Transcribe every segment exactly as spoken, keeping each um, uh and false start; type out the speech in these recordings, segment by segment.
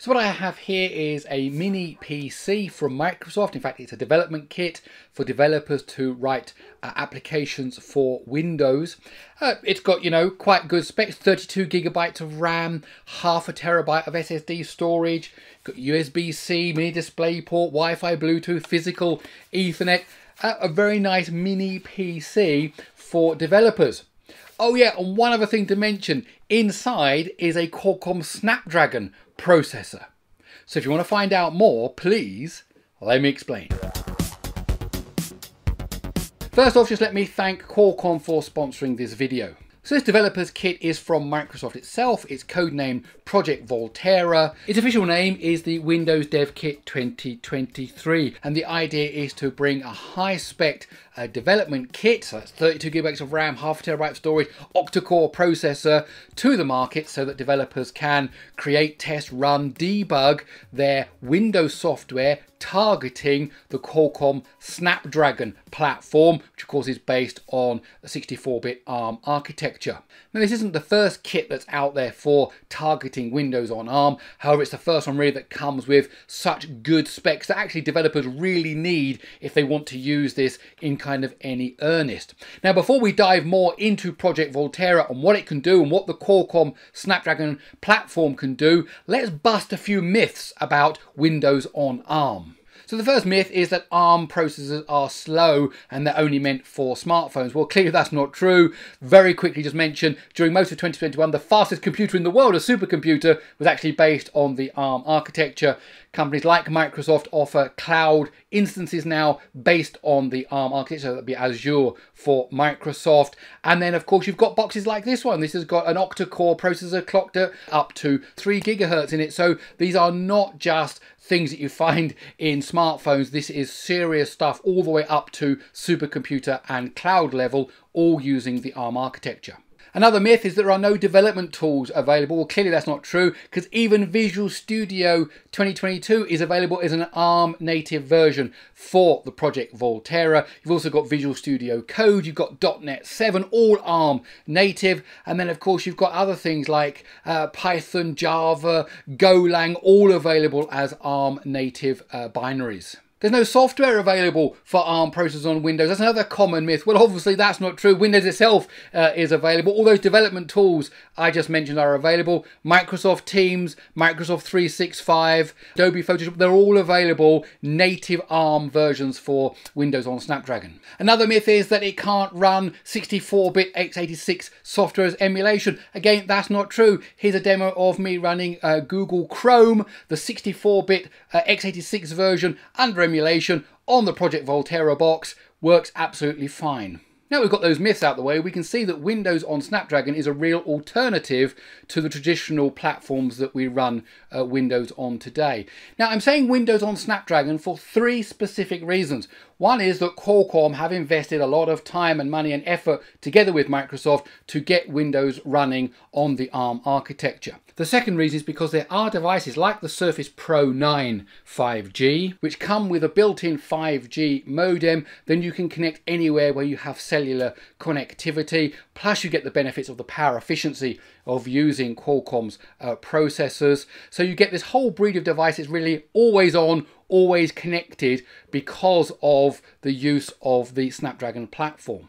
So what I have here is a mini P C from Microsoft. In fact, it's a development kit for developers to write uh, applications for Windows. Uh, it's got, you know, quite good specs, thirty-two gigabytes of RAM, half a terabyte of S S D storage, got U S B C, mini display port, Wi-Fi, Bluetooth, physical, Ethernet, uh, a very nice mini P C for developers. Oh yeah, and one other thing to mention, inside is a Qualcomm Snapdragon processor. So if you want to find out more, please let me explain. First off, just let me thank Qualcomm for sponsoring this video. So this developer's kit is from Microsoft itself. It's codenamed Project Volterra. Its official name is the Windows Dev Kit twenty twenty-three. And the idea is to bring a high-spec uh, development kit, so that's thirty-two gigabytes of RAM, half a terabyte of storage, octa-core processor to the market so that developers can create, test, run, debug their Windows software targeting the Qualcomm Snapdragon platform, which of course is based on a sixty-four bit ARM architecture. Now this isn't the first kit that's out there for targeting Windows on ARM, however it's the first one really that comes with such good specs that actually developers really need if they want to use this in kind of any earnest. Now before we dive more into Project Volterra and what it can do and what the Qualcomm Snapdragon platform can do, let's bust a few myths about Windows on ARM. So the first myth is that ARM processors are slow and they're only meant for smartphones. Well, clearly that's not true. Very quickly just mention, during most of twenty twenty-one, the fastest computer in the world, a supercomputer, was actually based on the ARM architecture. Companies like Microsoft offer cloud instances now based on the ARM architecture. That'd be Azure for Microsoft. And then, of course, you've got boxes like this one. This has got an octa-core processor clocked at up to three gigahertz in it. So these are not just things that you find in smartphones. This is serious stuff all the way up to supercomputer and cloud level, all using the ARM architecture. Another myth is there are no development tools available. Well, clearly that's not true, because even Visual Studio twenty twenty-two is available as an ARM native version for the Project Volterra. You've also got Visual Studio Code, you've got dot NET seven, all ARM native. And then of course you've got other things like uh, Python, Java, Golang, all available as ARM native uh, binaries. There's no software available for ARM processors on Windows. That's another common myth. Well, obviously that's not true. Windows itself uh, is available. All those development tools I just mentioned are available. Microsoft Teams, Microsoft three sixty-five, Adobe Photoshop, they're all available native ARM versions for Windows on Snapdragon. Another myth is that it can't run sixty-four bit x eighty-six software as emulation. Again, that's not true. Here's a demo of me running uh, Google Chrome, the sixty-four bit uh, x eighty-six version under emulation on the Project Volterra box. Works absolutely fine. Now we've got those myths out the way, we can see that Windows on Snapdragon is a real alternative to the traditional platforms that we run uh, Windows on today. Now I'm saying Windows on Snapdragon for three specific reasons. One is that Qualcomm have invested a lot of time and money and effort together with Microsoft to get Windows running on the ARM architecture. The second reason is because there are devices like the Surface Pro nine five G, which come with a built-in five G modem. Then you can connect anywhere where you have cellular connectivity, plus you get the benefits of the power efficiency of using Qualcomm's uh, processors. So you get this whole breed of devices really always on, always connected because of the use of the Snapdragon platform.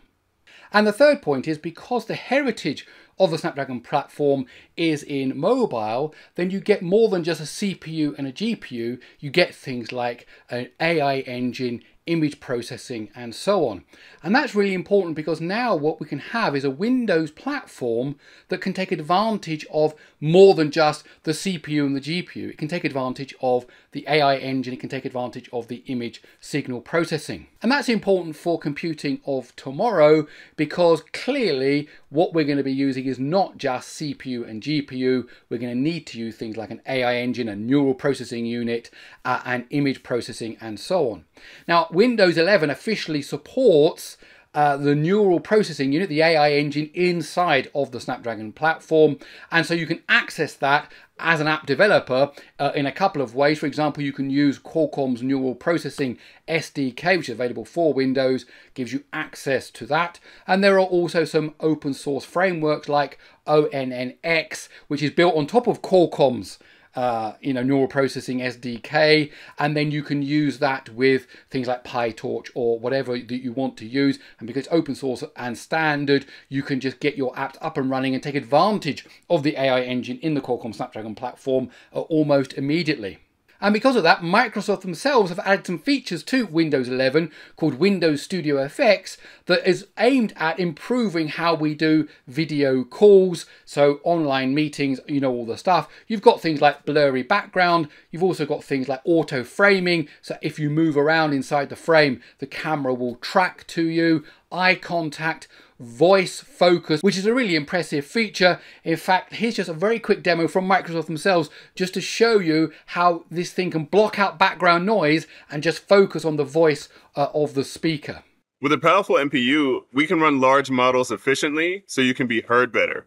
And the third point is because the heritage of the Snapdragon platform is in mobile, then you get more than just a C P U and a G P U, you get things like an A I engine, image processing and so on. And that's really important because now what we can have is a Windows platform that can take advantage of more than just the C P U and the G P U. It can take advantage of the A I engine, it can take advantage of the image signal processing. And that's important for computing of tomorrow because clearly what we're going to be using is not just C P U and G P U. We're going to need to use things like an A I engine, a neural processing unit, uh, and image processing and so on. Now, Windows eleven officially supports uh, the neural processing unit, the A I engine inside of the Snapdragon platform. And so you can access that as an app developer uh, in a couple of ways. For example, you can use Qualcomm's Neural Processing S D K, which is available for Windows, gives you access to that. And there are also some open source frameworks like O N N X, which is built on top of Qualcomm's uh, you know, Neural Processing S D K, and then you can use that with things like PyTorch or whatever that you want to use. And because it's open source and standard, you can just get your apps up and running and take advantage of the A I engine in the Qualcomm Snapdragon platform uh, almost immediately. And because of that, Microsoft themselves have added some features to Windows eleven called Windows Studio Effects that is aimed at improving how we do video calls, so online meetings, you know, all the stuff. You've got things like blurry background. You've also got things like auto framing. So if you move around inside the frame, the camera will track to you. Eye contact, voice focus, which is a really impressive feature. In fact, here's just a very quick demo from Microsoft themselves just to show you how this thing can block out background noise and just focus on the voice uh, of the speaker. With a powerful N P U, we can run large models efficiently so you can be heard better.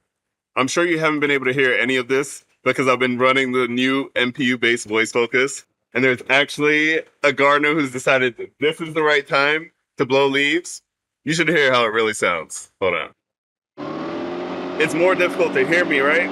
I'm sure you haven't been able to hear any of this because I've been running the new N P U-based voice focus, and there's actually a gardener who's decided that this is the right time to blow leaves. You should hear how it really sounds. Hold on. It's more difficult to hear me, right?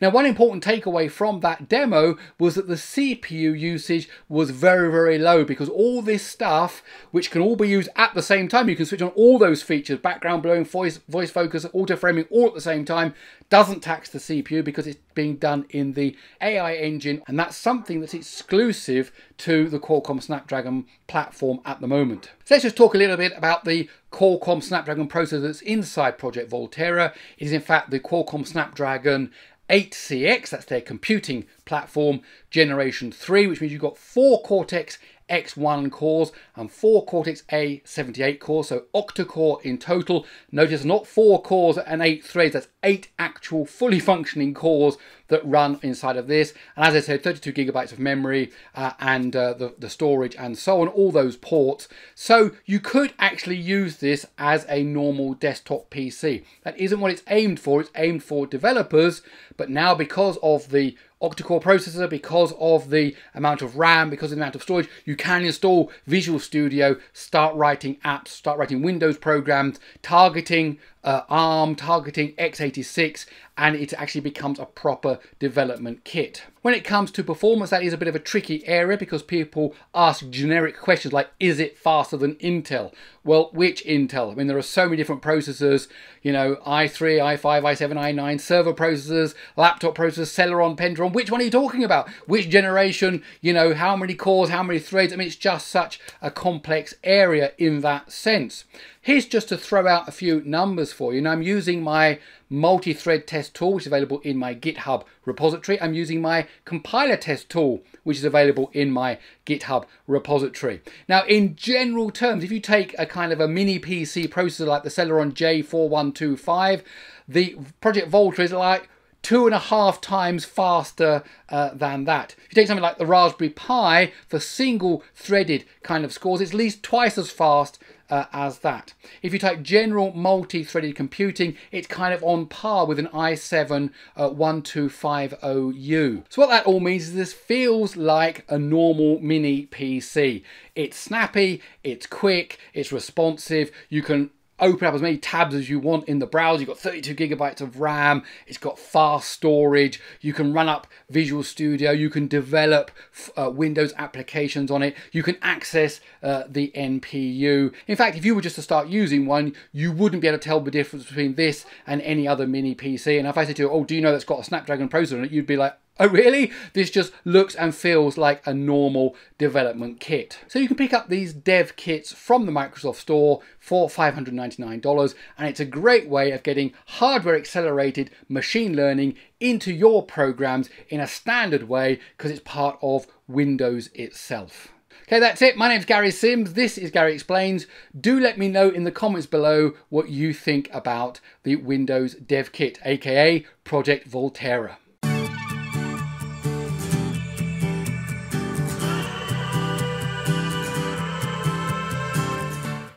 Now, one important takeaway from that demo was that the C P U usage was very, very low, because all this stuff, which can all be used at the same time, you can switch on all those features, background blurring, voice, voice focus, auto framing, all at the same time, doesn't tax the C P U because it's being done in the A I engine. And that's something that's exclusive to the Qualcomm Snapdragon platform at the moment. So let's just talk a little bit about the Qualcomm Snapdragon processor that's inside Project Volterra. It is in fact the Qualcomm Snapdragon eight C X, that's their computing platform, generation three, which means you've got four Cortex X one cores and four Cortex A seventy-eight cores, so octa-core in total. Notice not four cores and eight threads, that's eight actual fully functioning cores that run inside of this. And as I said, thirty-two gigabytes of memory uh, and uh, the, the storage and so on, all those ports. So you could actually use this as a normal desktop P C. That isn't what it's aimed for. It's aimed for developers, but now because of the octa-core processor, because of the amount of RAM, because of the amount of storage, you can install Visual Studio, start writing apps, start writing Windows programs, targeting uh, ARM, targeting x eighty-six, and it actually becomes a proper development kit. When it comes to performance, that is a bit of a tricky area because people ask generic questions like, is it faster than Intel? Well, which Intel? I mean, there are so many different processors, you know, i three, i five, i seven, i nine, server processors, laptop processors, Celeron, Pentaron. Which one are you talking about? Which generation? You know, how many cores, how many threads? I mean, it's just such a complex area in that sense. Here's just to throw out a few numbers for you. Now, I'm using my multi-thread test tool, which is available in my GitHub repository. I'm using my compiler test tool, which is available in my GitHub repository. Now, in general terms, if you take a kind of a mini P C processor like the Celeron J four one two five, the Project Volterra is like two and a half times faster uh, than that. If you take something like the Raspberry Pi for single-threaded kind of scores, it's at least twice as fast Uh, as that. If you type general multi-threaded computing, it's kind of on par with an i seven dash twelve fifty U. So what that all means is this feels like a normal mini P C. It's snappy, it's quick, it's responsive. You can open up as many tabs as you want in the browser. You've got thirty-two gigabytes of RAM. It's got fast storage. You can run up Visual Studio. You can develop uh, Windows applications on it. You can access uh, the N P U. In fact, if you were just to start using one, you wouldn't be able to tell the difference between this and any other mini P C. And if I said to you, oh, do you know that's got a Snapdragon processor on it? You'd be like, oh really? This just looks and feels like a normal development kit. So you can pick up these dev kits from the Microsoft Store for five hundred ninety-nine dollars, and it's a great way of getting hardware accelerated machine learning into your programs in a standard way because it's part of Windows itself. Okay, that's it. My name's Gary Sims. This is Gary Explains. Do let me know in the comments below what you think about the Windows Dev Kit, aka Project Volterra.